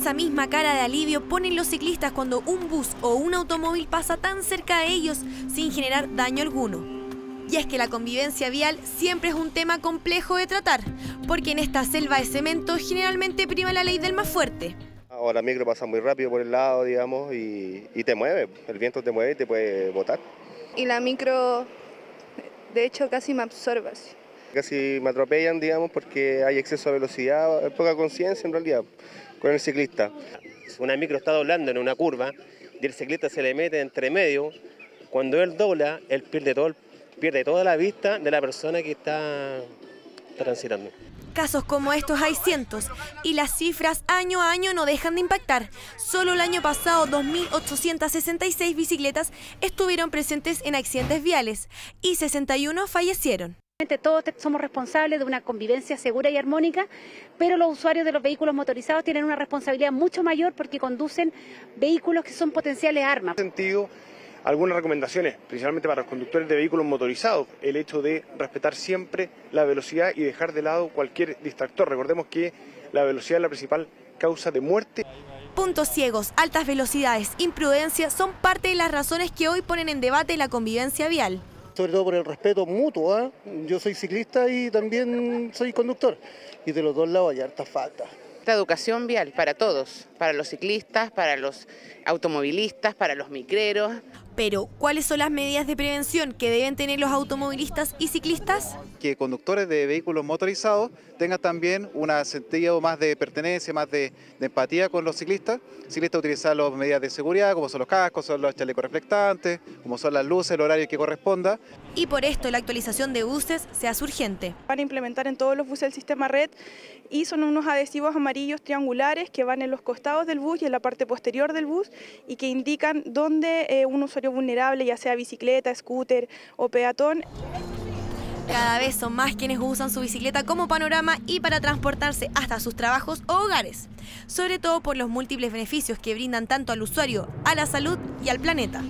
Esa misma cara de alivio ponen los ciclistas cuando un bus o un automóvil pasa tan cerca de ellos sin generar daño alguno. Y es que la convivencia vial siempre es un tema complejo de tratar, porque en esta selva de cemento generalmente prima la ley del más fuerte. Ahora la micro pasa muy rápido por el lado, digamos, y te mueve, el viento te mueve y te puede botar. Y la micro, de hecho, casi me absorbe así. Casi me atropellan, digamos, porque hay exceso de velocidad, hay poca conciencia en realidad con el ciclista. Una micro está doblando en una curva y el ciclista se le mete entre medio. Cuando él dobla, él pierde toda la vista de la persona que está transitando. Casos como estos hay cientos y las cifras año a año no dejan de impactar. Solo el año pasado 2.866 bicicletas estuvieron presentes en accidentes viales y 61 fallecieron. Todos somos responsables de una convivencia segura y armónica, pero los usuarios de los vehículos motorizados tienen una responsabilidad mucho mayor porque conducen vehículos que son potenciales armas. En este sentido, algunas recomendaciones, principalmente para los conductores de vehículos motorizados, el hecho de respetar siempre la velocidad y dejar de lado cualquier distractor. Recordemos que la velocidad es la principal causa de muerte. Puntos ciegos, altas velocidades, imprudencia son parte de las razones que hoy ponen en debate la convivencia vial. Sobre todo por el respeto mutuo, ¿eh? Yo soy ciclista y también soy conductor, y de los dos lados hay harta falta. Esta educación vial para todos, para los ciclistas, para los automovilistas, para los micreros. Pero, ¿cuáles son las medidas de prevención que deben tener los automovilistas y ciclistas? Que conductores de vehículos motorizados tengan también un sentido más de pertenencia, más de empatía con los ciclistas. Ciclistas utilizar las medidas de seguridad, como son los cascos, son los chalecos reflectantes, como son las luces, el horario que corresponda. Y por esto la actualización de buses se hace urgente. Van a implementar en todos los buses el sistema red y son unos adhesivos amarillos triangulares que van en los costados del bus y en la parte posterior del bus y que indican dónde un usuario vulnerable, ya sea bicicleta, scooter o peatón. Cada vez son más quienes usan su bicicleta como panorama y para transportarse hasta sus trabajos o hogares, sobre todo por los múltiples beneficios que brindan tanto al usuario, a la salud y al planeta.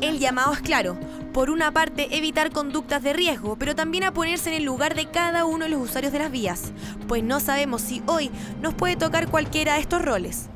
El llamado es claro, por una parte evitar conductas de riesgo, pero también a ponerse en el lugar de cada uno de los usuarios de las vías, pues no sabemos si hoy nos puede tocar cualquiera de estos roles.